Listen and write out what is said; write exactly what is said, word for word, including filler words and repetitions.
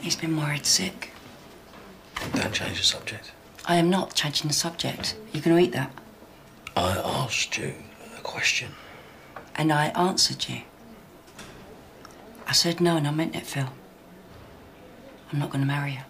He's been worried sick. Don't change the subject. I am not changing the subject. You're going to eat that. I asked you a question. And I answered you. I said no, and I meant it, Phil. I'm not going to marry her.